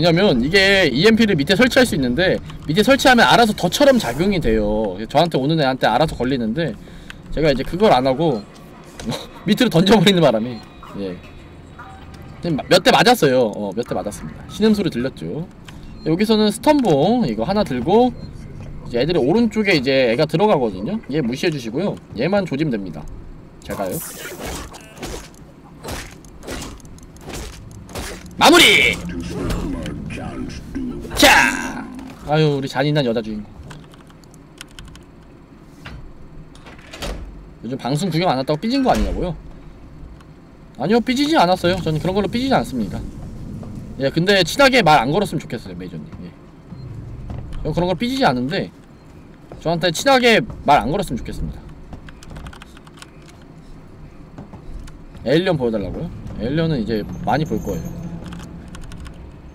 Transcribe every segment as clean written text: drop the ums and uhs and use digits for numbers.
왜냐면 이게 EMP를 밑에 설치할 수 있는데 밑에 설치하면 알아서 덫처럼 작용이 돼요. 저한테 오는 애한테 알아서 걸리는데 제가 이제 그걸 안하고 밑으로 던져버리는 바람에 예. 몇 대 맞았어요. 몇 대 맞았습니다. 신음소리 들렸죠. 여기서는 스턴봉 이거 하나 들고 이제 애들이 오른쪽에 이제 애가 들어가거든요. 얘 무시해주시고요. 얘만 조짐됩니다. 제가요. 마무리! 자! 아유 우리 잔인한 여자 주인공. 요즘 방송 구경 안 왔다고 삐진 거 아니냐고요? 아니요 삐지지 않았어요. 저는 그런 걸로 삐지지 않습니다. 예 근데 친하게 말 안 걸었으면 좋겠어요 메이저님. 예. 저 그런 걸 삐지지 않은데 저한테 친하게 말 안 걸었으면 좋겠습니다. 에일리언 보여달라고요? 에일리언은 이제 많이 볼 거예요.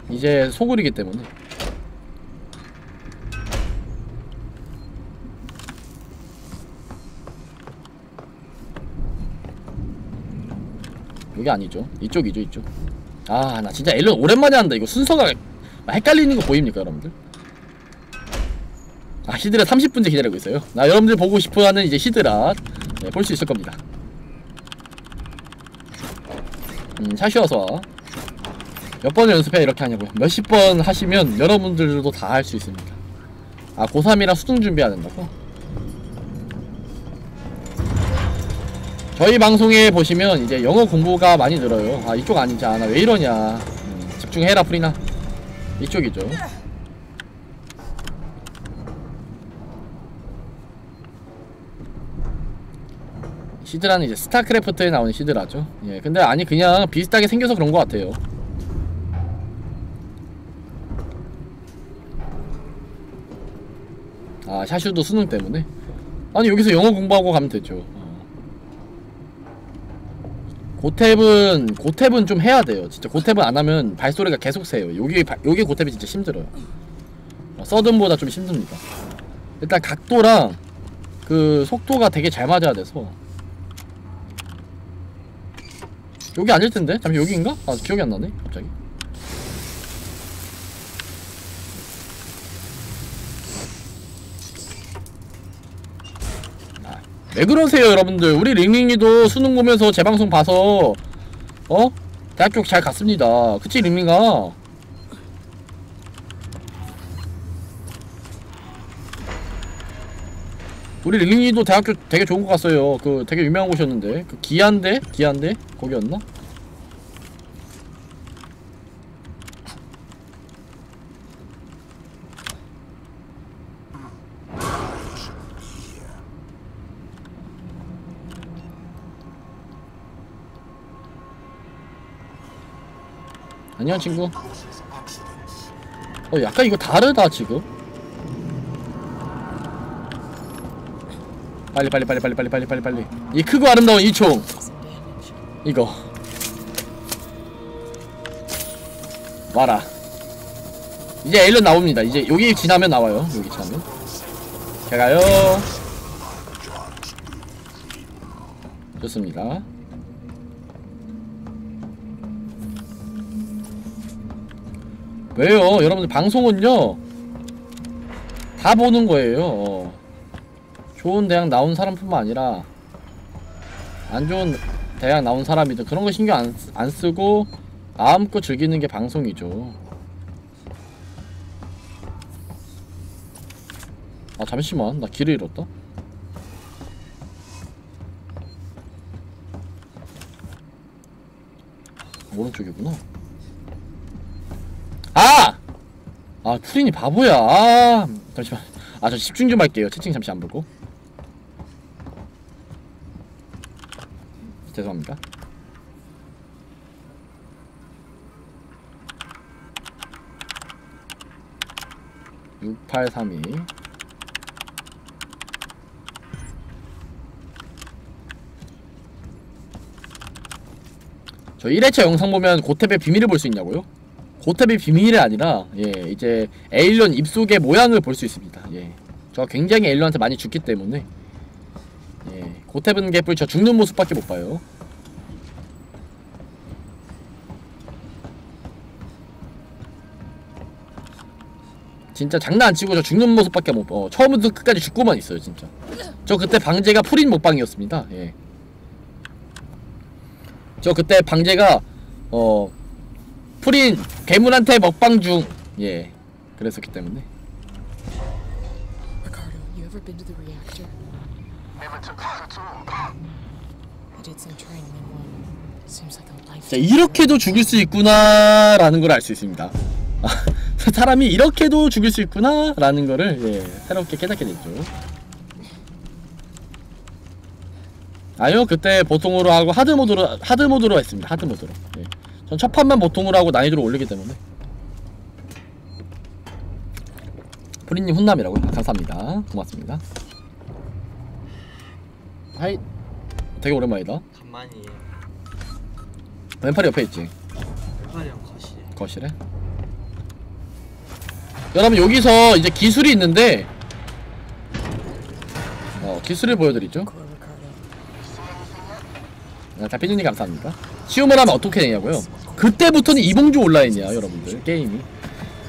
이제 소굴이기 때문에. 이게 아니죠. 이쪽이죠, 이쪽. 아, 나 진짜 에일리언 오랜만에 한다. 이거 순서가 헷갈리는 거 보입니까, 여러분들? 아, 히드라 30분째 기다리고 있어요. 나 여러분들 보고 싶어 하는 이제 히드라. 네, 볼 수 있을 겁니다. 샷이어서 몇 번을 연습해 이렇게 하냐고요. 몇십 번 하시면 여러분들도 다 할 수 있습니다. 아 고3이라 수능 준비해야 된다고? 저희 방송에 보시면 이제 영어 공부가 많이 늘어요. 아 이쪽 아니지 않아 왜 이러냐. 집중해라 프리나. 이쪽이죠. 시드라는 이제 스타크래프트에 나오는 시드라죠. 예, 근데 아니 그냥 비슷하게 생겨서 그런 것 같아요. 아 샤슈도 수능 때문에. 아니 여기서 영어 공부하고 가면 되죠. 고탭은 좀 해야 돼요. 진짜 고탭은 안 하면 발소리가 계속 새요. 여기 고탭이 진짜 힘들어요. 서든보다 좀 힘듭니다. 일단 각도랑 그 속도가 되게 잘 맞아야 돼서. 여기 아닐텐데? 잠시 여기인가? 아 기억이 안나네 갑자기. 아, 왜 그러세요 여러분들. 우리 링링이도 수능 보면서 재방송 봐서 어? 대학교 잘 갔습니다. 그치 링링아? 우리 링링이도 대학교 되게 좋은 거 갔어요. 그 되게 유명한 곳이었는데 그 기안대? 기안대? 거기였나? 안녕 친구. 약간 이거 다르다 지금. 빨리 이 크고 아름다운 이 총 이거 와라. 이제 에일런 나옵니다. 이제 여기 지나면 나와요. 여기 지나면 제가요. 좋습니다. 왜요 여러분들. 방송은요 다 보는 거예요. 좋은 대학 나온 사람뿐만 아니라 안 좋은 대학 나온 사람이든 그런 거 신경 안 쓰고 마음껏 즐기는 게 방송이죠. 아 잠시만 나 길을 잃었다. 오른쪽이구나. 아! 아 푸린이 바보야. 아 잠시만. 아 저 집중 좀 할게요. 채팅 잠시 안 보고. 죄송합니다. (6832) 저 1회차 영상 보면 고탭의 비밀을 볼 수 있냐고요? 고탭의 비밀이 아니라 예 이제 에일런 입속의 모양을 볼 수 있습니다. 예 저 굉장히 에일런한테 많이 죽기 때문에 예 고탭은 개뿔 저 죽는 모습밖에 못 봐요. 진짜 장난 안 치고 저 죽는 모습밖에 못 봐. 처음부터 끝까지 죽고만 있어요, 진짜. 저 그때 방제가 푸린 먹방이었습니다. 예. 저 그때 방제가 푸린 괴물한테 먹방 중. 예. 그랬었기 때문에. 자, 이렇게도 죽일 수 있구나 라는 걸 알 수 있습니다. 사람이 이렇게도 죽일 수 있구나 라는 거를 예, 새롭게 깨닫게 됐죠. 아니요, 그때 보통으로 하고 하드모드로 했습니다. 하드모드로. 예. 전 첫 판만 보통으로 하고 난이도를 올리기 때문에. 프린님 훈남이라고요? 아, 감사합니다. 고맙습니다. 하이, 되게 오랜만이다. 간만이에요. 왼팔이 옆에 있지? 왼팔이랑 거실에. 거실에? 여러분 여기서 이제 기술이 있는데 기술을 보여드리죠. 다피디님 감사합니다. 시험을 하면 어떻게 되냐고요? 그때부터는 이봉주 온라인이야 여러분들. 게임이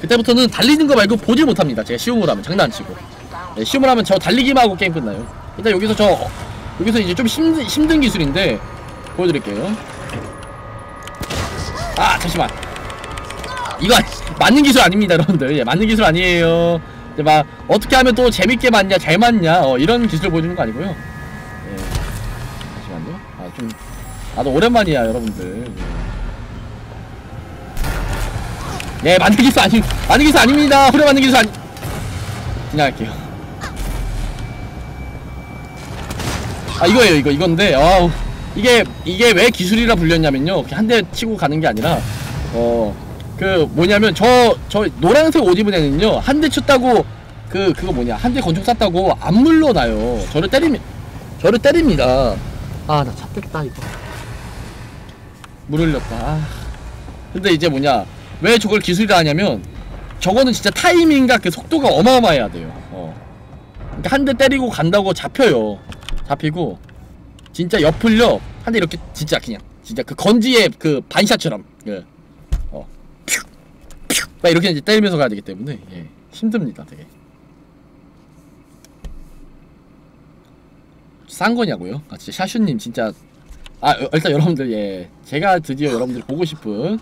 그때부터는 달리는 거 말고 보질 못합니다. 제가 시험을 하면 장난 안 치고. 네, 시험을 하면 저 달리기만 하고 게임 끝나요. 일단 여기서 여기서 이제 좀 힘든 기술인데 보여드릴게요. 아 잠시만, 이거 맞는 기술 아닙니다 여러분들. 예, 맞는 기술 아니에요. 이제 막 어떻게 하면 또 재밌게 맞냐 잘 맞냐 이런 기술을 보여주는 거 아니고요. 예. 잠시만요. 아 좀 나도 오랜만이야 여러분들. 예, 맞는 기술 아닙니다. 후렴 맞는 기술 아니. 그냥 할게요. 아 이거예요, 이건데. 아우 이게 왜 기술이라 불렸냐면요, 한 대 치고 가는 게 아니라 그 뭐냐면 저 노란색 옷 입은 애는요 한 대 쳤다고 그거 뭐냐 한 대 권총 쐈다고 안 물러나요. 저를 때립니다. 아 나 잡겠다 이거. 물 흘렸다. 아. 근데 이제 뭐냐 왜 저걸 기술이라 하냐면 저거는 진짜 타이밍과 그 속도가 어마어마해야 돼요. 그러니까 한 대 때리고 간다고 잡혀요. 잡히고 진짜 옆을요 한 대 이렇게 진짜 그 건지의 그 반샷처럼 그. 나 이렇게 이제 때리면서 가야 되기 때문에 예. 힘듭니다 되게. 싼 거냐고요? 아 진짜 샤슈님 진짜. 아 일단 여러분들 예 제가 드디어 여러분들 보고 싶은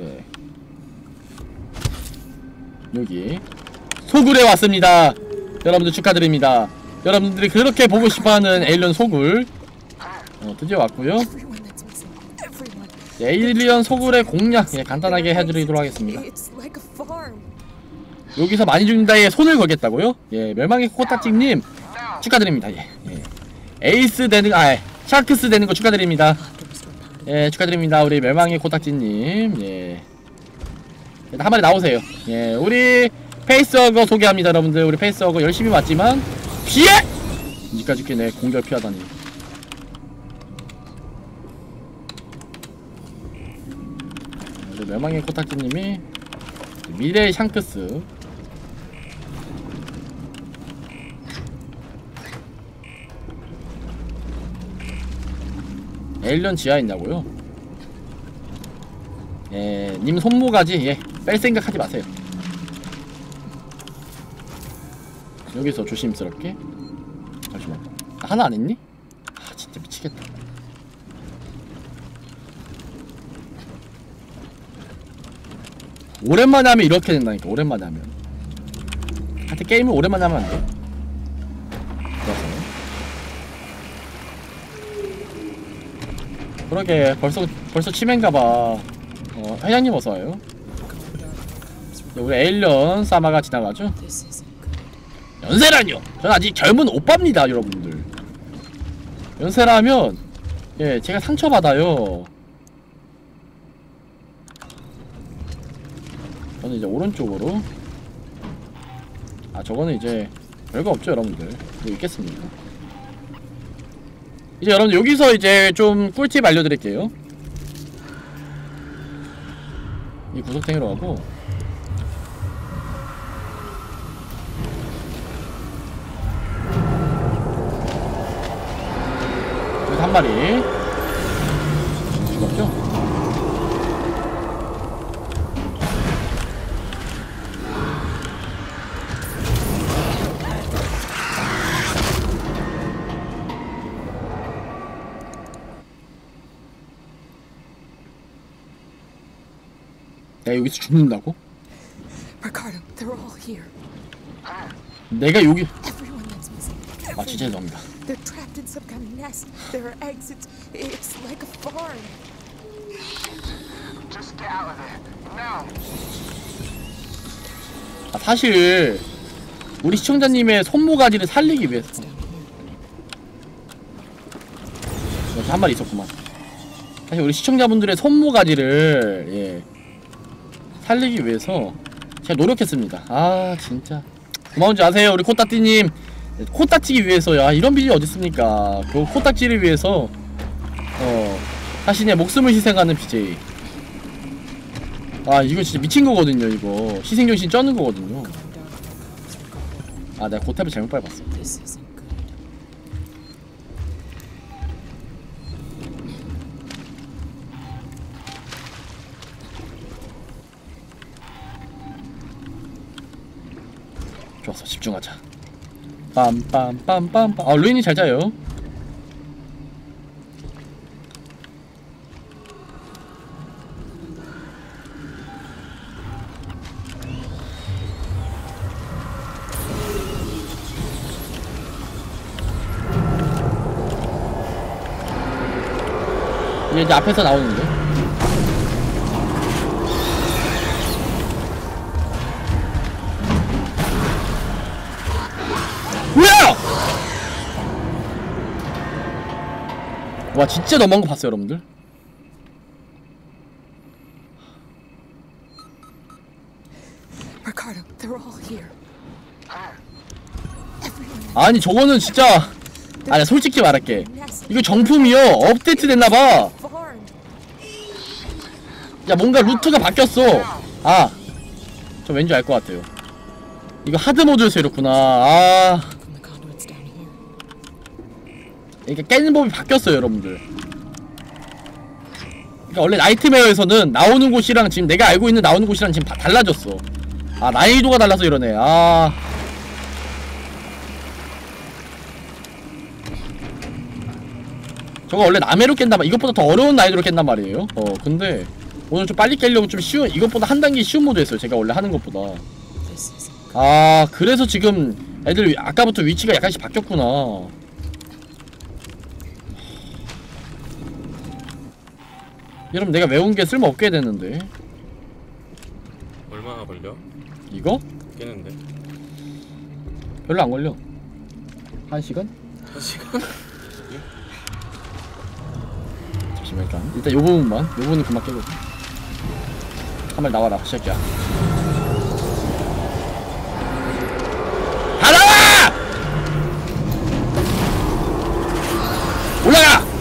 예 여기 소굴에 왔습니다. 여러분들 축하드립니다. 여러분들이 그렇게 보고 싶어하는 에일리언 소굴 드디어 왔고요. 에일리언 소굴의 공략 예, 간단하게 해드리도록 하겠습니다. 여기서 많이 죽는다에 손을 걸겠다고요? 예, 멸망의 코코타찍님 축하드립니다. 예, 예. 에이스 되는 샤크스 되는 거 축하드립니다. 예, 축하드립니다. 우리 멸망의 코딱지님 예. 일단 한 마리 나오세요. 예, 우리 페이스워거 소개합니다, 여러분들. 우리 페이스워거 열심히 맞지만 피해! 니까지 내 공격 피하다니. 멸망의 코타키님이 미래의 샹크스 에일리언 지하 있냐고요? 예, 님 손모가지 예, 뺄 생각하지 마세요. 여기서 조심스럽게. 잠시만, 하나 안 했니? 아 진짜 미치겠다. 오랜만에 하면 이렇게 된다니까. 오랜만에 하면 하여튼 게임을 오랜만에 하면 안돼. 그러게 벌써 치맨가봐. 회장님 어서와요. 우리 에일리언 사마가 지나가죠. 연세라뇨, 전 아직 젊은 오빠입니다 여러분들. 연세라 하면 예 제가 상처받아요. 저는 이제 오른쪽으로. 아 저거는 이제 별거 없죠 여러분들. 여기 있겠습니다. 이제 여러분 여기서 이제 좀 꿀팁 알려드릴게요. 이 구석탱이로 가고 여기서 한 마리 죽었죠? 내가 여기서 죽는다고? 내가 여기... 아 진짜 죄송합니다. 아, 사실 우리 시청자님의 손모가지를 살리기 위해서 여기 한 마리 있었구만. 사실 우리 시청자분들의 손모가지를 살리기 위해서 제가 노력했습니다. 아 진짜 고마운 줄 아세요 우리 코따띠님. 코딱지기 위해서. 야 이런 비밀이 어딨습니까. 그 코딱지를 위해서 자신의 목숨을 희생하는 BJ. 아 이거 진짜 미친거거든요. 이거 희생정신 쩌는 거거든요. 아 내가 고탑을 잘못 밟았어. 좋았어 집중하자. 빰빰빰빰빰. 아 루인이 잘 자요. 이제 앞에서 나오는데. 와 진짜 너무한 거 봤어요 여러분들? 아니 저거는 진짜. 아니 솔직히 말할게 이거 정품이요 업데이트 됐나봐. 야 뭔가 루트가 바뀌었어. 아 저 왠지 알 것 같아요. 이거 하드모드에서 이렇구나. 아 그러니까 깨는 법이 바뀌었어요 여러분들. 그러니까 원래 나이트메어에서는 나오는 곳이랑 지금 내가 알고 있는 나오는 곳이랑 지금 다 달라졌어. 아 난이도가 달라서 이러네. 아 저거 원래 남해로 깬단 말 이것보다 더 어려운 난이도로 깬단 말이에요. 근데 오늘 좀 빨리 깨려고 좀 쉬운 이것보다 한 단계 쉬운 모드 했어요 제가 원래 하는 것보다. 아 그래서 지금 애들 아까부터 위치가 약간씩 바뀌었구나. 여러분 내가 외운 게 쓸모없게 됐는데. 얼마나 걸려? 이거? 깨는데 별로 안 걸려. 1시간? 1시간? 잠시만 일단 요 부분만. 요 부분은 그만 깨고 한 발 나와라 시작이야. 다 나와! 올라가!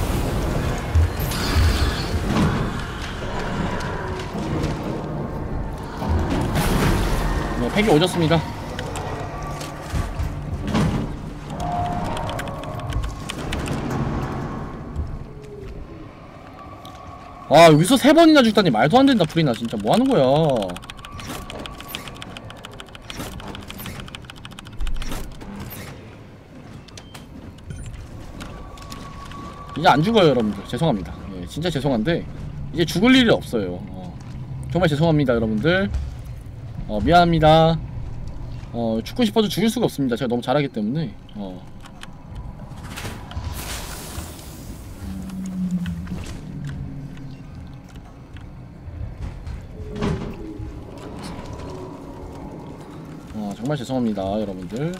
팩이 오졌습니다. 아 여기서 3번이나 죽다니 말도 안 된다. 프리나 진짜 뭐 하는 거야. 이제 안 죽어요 여러분들. 죄송합니다. 예, 진짜 죄송한데 이제 죽을 일이 없어요. 정말 죄송합니다 여러분들. 미안합니다. 죽고 싶어도 죽일 수가 없습니다. 제가 너무 잘하기 때문에. 정말 죄송합니다, 여러분들.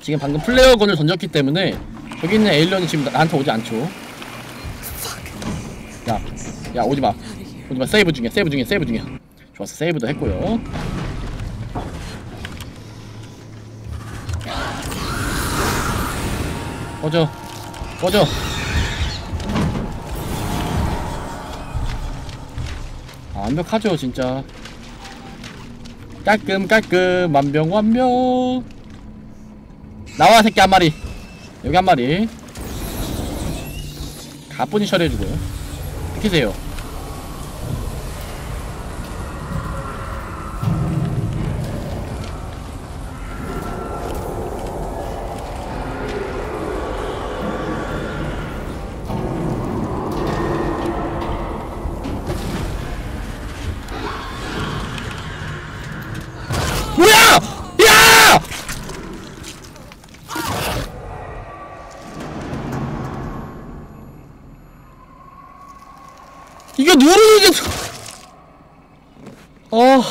지금 방금 플레어건을 던졌기 때문에 저기 있는 에일런이 지금 나한테 오지 않죠. 야 오지마 오지마. 세이브 중이야. 좋았어 세이브도 했고요. 꺼져 아, 완벽하죠 진짜. 깔끔깔끔 완벽. 나와 새끼 한 마리. 여기 한 마리. 가뿐히 처리해주고요. 비키세요. 어.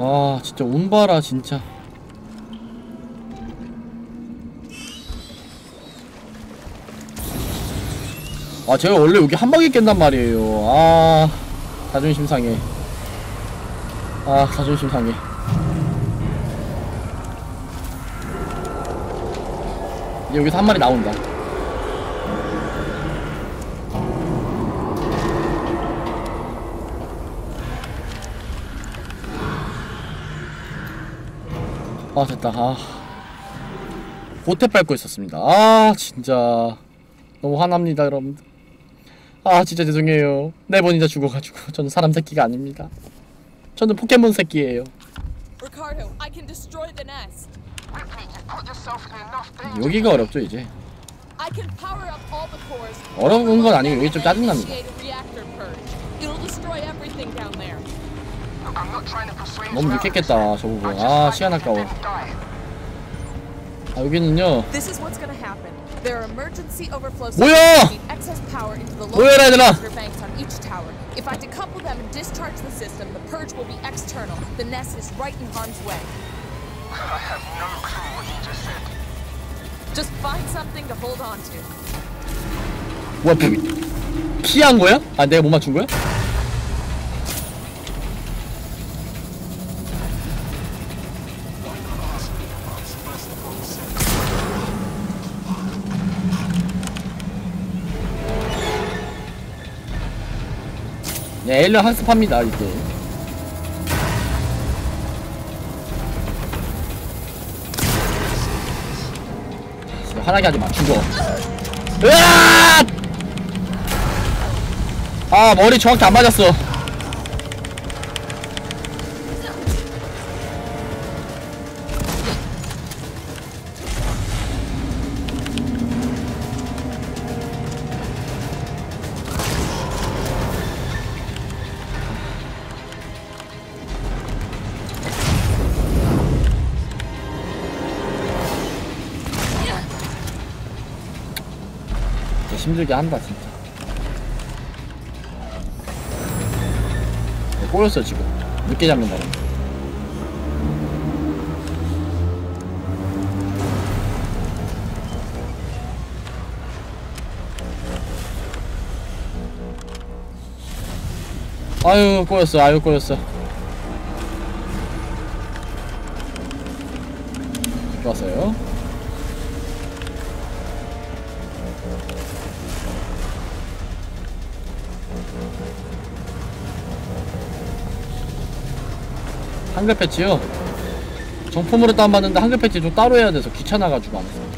아, 진짜 온바라 진짜. 아, 제가 원래 여기 한 방에 깬단 말이에요. 아, 자존심 상해. 아, 자존심 상해. 이제 여기서 한 마리 나온다. 아, 됐다. 아, 고태 밟고 있었습니다. 아, 진짜 너무 화납니다, 여러분들. 아, 진짜 죄송해요. 네 번이나 죽어가지고. 저는 사람 새끼가 아닙니다. 저는 포켓몬 새끼예요. 여기가 어렵죠, 이제. 어려운 건 아니고 여기 좀 짜증납니다. 너무 늦겠겠다, 저거. 아, 시간 아까워. 아, 여기는요. 뭐야! 뭐야, 얘들아! 뭐야, 피한 거야? 아, 내가 못 맞춘 거야? 네, 엘리언 학습합니다, 이제. 진짜 화나게 하지 마, 죽어. 으아! 아, 머리 정확히 안 맞았어. 힘들게 한다 진짜. 꼬였어 지금. 늦게 잡는다. 아유 꼬였어. 아유 꼬였어. 좋았어요. 한글 패치요? 정품으로 다운받는데 한글 패치 좀 따로 해야 돼서 귀찮아가지고 안 했어.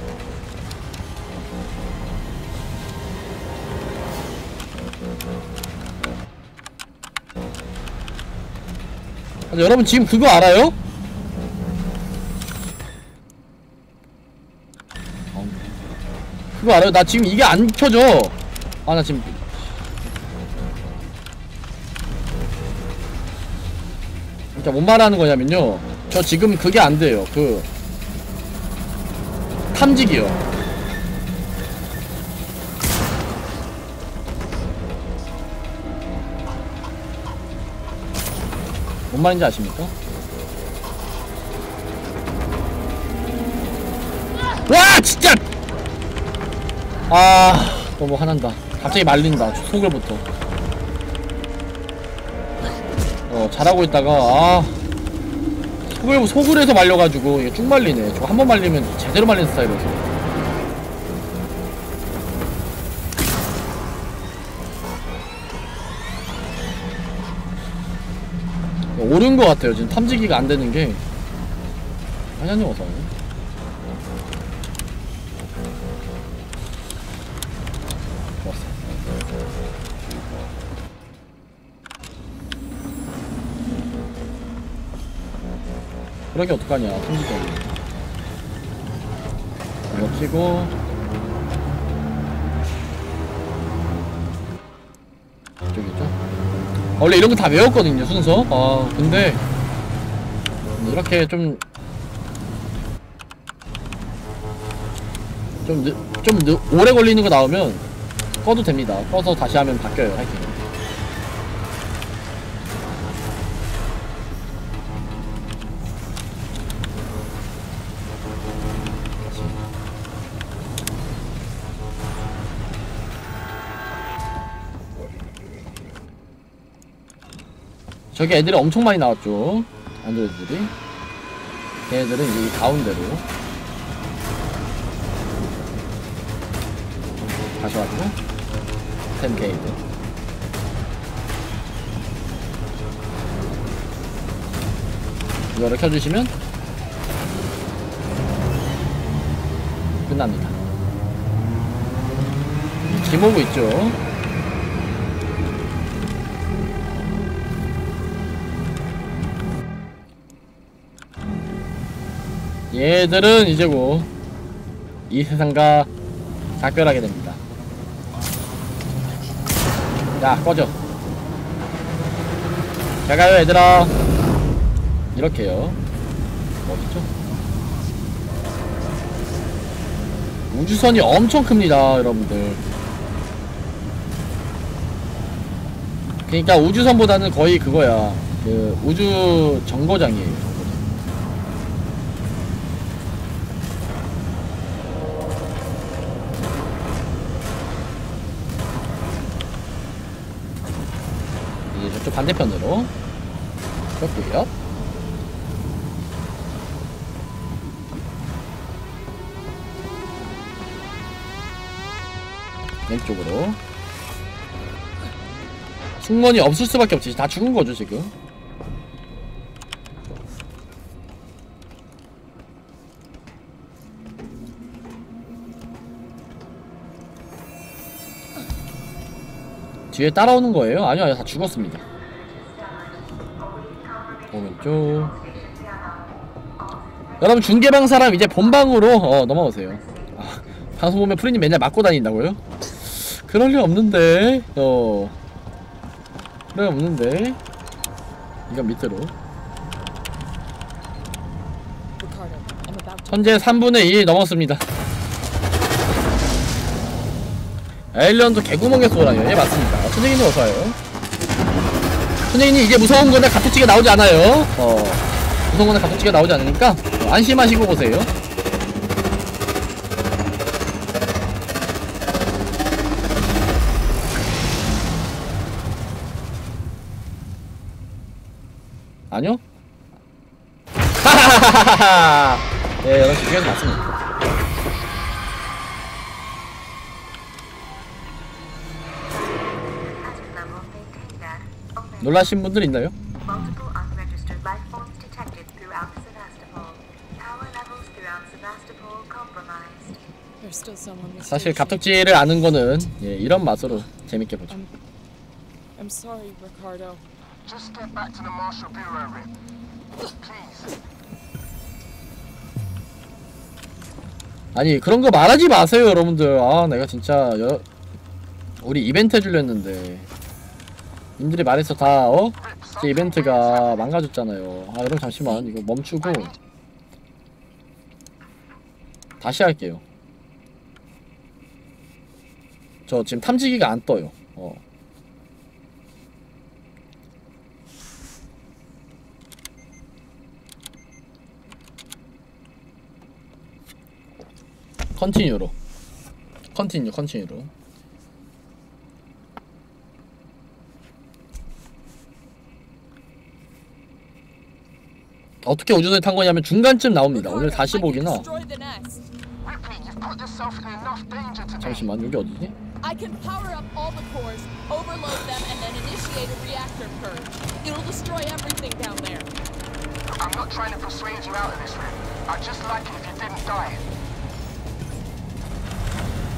여러분 지금 그거 알아요? 그거 알아요? 나 지금 이게 안 켜져. 아, 나 지금 그니까 뭔 말하는 거냐면요, 저 지금 그게 안 돼요. 그 탐지기요. 뭔 말인지 아십니까? 와 진짜! 아 너무 화난다. 갑자기 말린다 속을부터. 잘하고 있다가 아 속을 해서 말려가지고 이게 쭉 말리네. 저거 한번 말리면 제대로 말리는 스타일이라서. 오른 것 같아요. 지금 탐지기가 안 되는 게. 하얀이 어서. 그러게 어떡하냐, 탐지기. 이거 키고. 원래 이런 거 다 외웠거든요, 순서. 아, 근데 이렇게 오래 걸리는 거 나오면 꺼도 됩니다. 꺼서 다시 하면 바뀌어요, 하여튼. 저기 애들이 엄청 많이 나왔죠. 안드로이드들이. 걔네들은 이 가운데로 다시 왔고 템 게이트. 이거를 켜주시면 끝납니다. 짐 오고 있죠. 얘들은 이제 뭐 이 세상과 작별하게 됩니다. 야, 꺼져. 잘 가요, 얘들아. 이렇게요. 어딨죠? 우주선이 엄청 큽니다, 여러분들. 그니까 우주선보다는 거의 그거야. 그 우주 정거장이에요. 반대편으로 그렇고요. 왼쪽으로 승무원이 없을 수밖에 없지. 다 죽은 거죠 지금. 뒤에 따라오는 거예요? 아니요, 아니요, 다 죽었습니다. 오른쪽. 여러분 중계방 사람 이제 본방으로 넘어오세요. 아, 방송 보면 프리님 맨날 맞고 다닌다고요? 그럴 리 없는데. 그럴 리 없는데. 이건 밑으로. 현재 3분의 1 넘었습니다. 에일리언도 개구멍에 쏘라요. 예, 맞습니다. 선생님도 어서와요. 선생님, 이게 무서운 거나 가톡치가 나오지 않아요. 무서운 거나 가톡치가 나오지 않으니까 안심하시고 보세요. 아니요? 하하하하하하. 예, 여러분, 시간 맞습니다. 놀라신 분들 있나요? 사실 갑툭지를 아는 거는 예, 이런 맛으로 재밌게 보죠. 아니 그런 거 말하지 마세요, 여러분들. 아, 내가 진짜 우리 이벤트 해주려 했는데 님들이 말해서 다 제 이벤트가 망가졌잖아요. 아, 여러분 잠시만 이거 멈추고 다시 할게요. 저 지금 탐지기가 안 떠요. 컨티뉴로. 컨티뉴로. 어떻게 우주선에 탄 거냐면 중간쯤 나옵니다. 오늘 다시 보기나. 잠시만, 여기 어디지?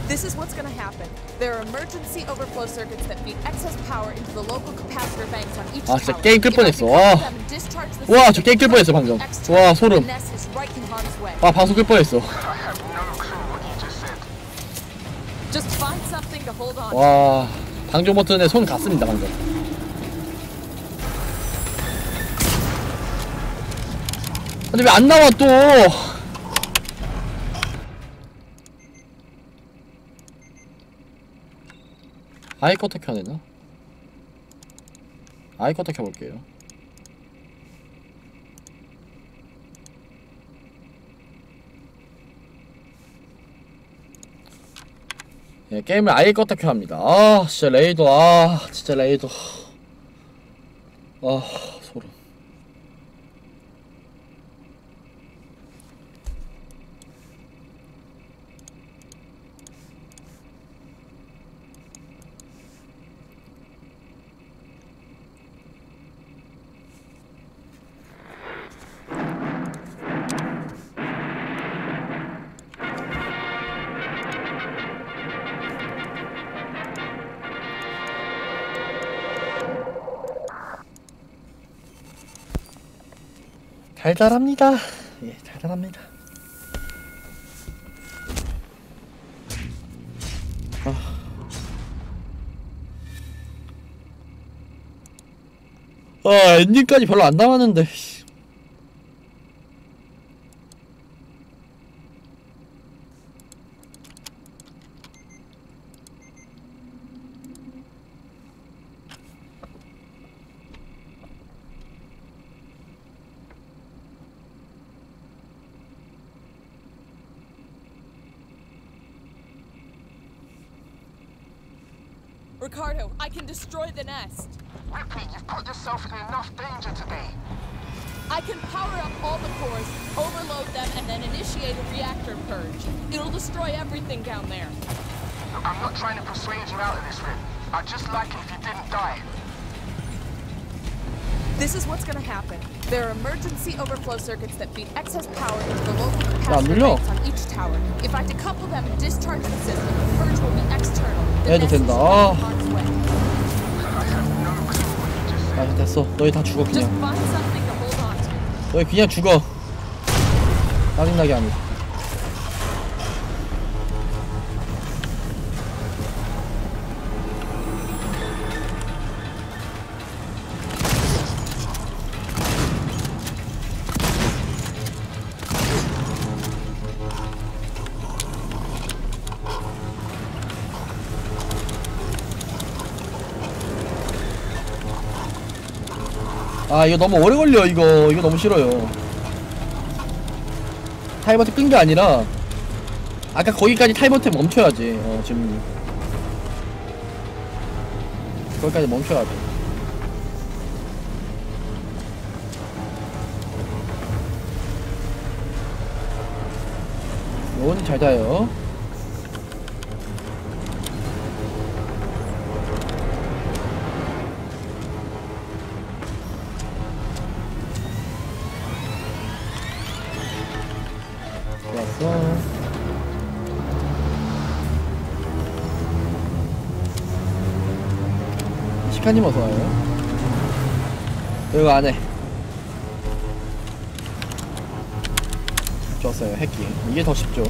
This is what's going to happen. There are emergency overflow circuits that feed excess power into the local capacitor banks on each tower. 아, 진짜 게임 끌 뻔했어. 와, 저 게임 끌 뻔했어 방금. 와, 소름. 아, 방송 끌 뻔했어. 와, 방종 버튼에 손 갔습니다 방금. 근데 왜 안 나와 또? 아이커터 켜야 되나? 아이커터 켜볼게요. 예, 게임을 아이커터 켜야 합니다. 아, 진짜 레이더, 아, 진짜 레이더. 아, 소름. 달달합니다. 예, 달달합니다. 아. 아, 엔딩까지 별로 안 남았는데. Destroy the nest. Ripley, you've put yourself in enough danger today. I can power up all the cores, overload them, and then initiate a reactor purge. It'll destroy everything down there. Look, I'm not trying to persuade you out of this, Rip. I'd just like it if you didn't die. This is what's gonna happen. There are emergency overflow circuits that feed excess power into the local capacitor banks on each tower. If I decouple them and discharge the system, the purge will be external. The nest is on harm's way. 아, 됐어. 너희 다 죽어 그냥. 너희 그냥 죽어. 짜증나게 하니. 아, 이거 너무 오래 걸려. 이거 너무 싫어요. 타이머탭 끈 게 아니라 아까 거기까지 타이머탭 멈춰야지. 어, 지금 거기까지 멈춰야 돼. 요건 잘 자요. 시카님 어서와요. 이거 안해 좋았어요. 해킹 이게 더 쉽죠.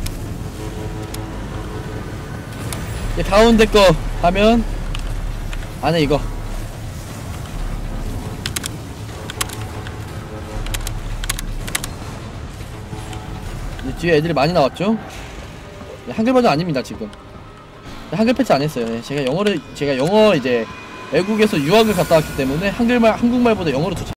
이 가운데 거 하면 안해. 이거 뒤에 애들이 많이 나왔죠? 한글 버전 아닙니다 지금. 한글 패치 안 했어요. 제가 영어 이제 외국에서 유학을 갔다 왔기 때문에 한국말보다 영어로 더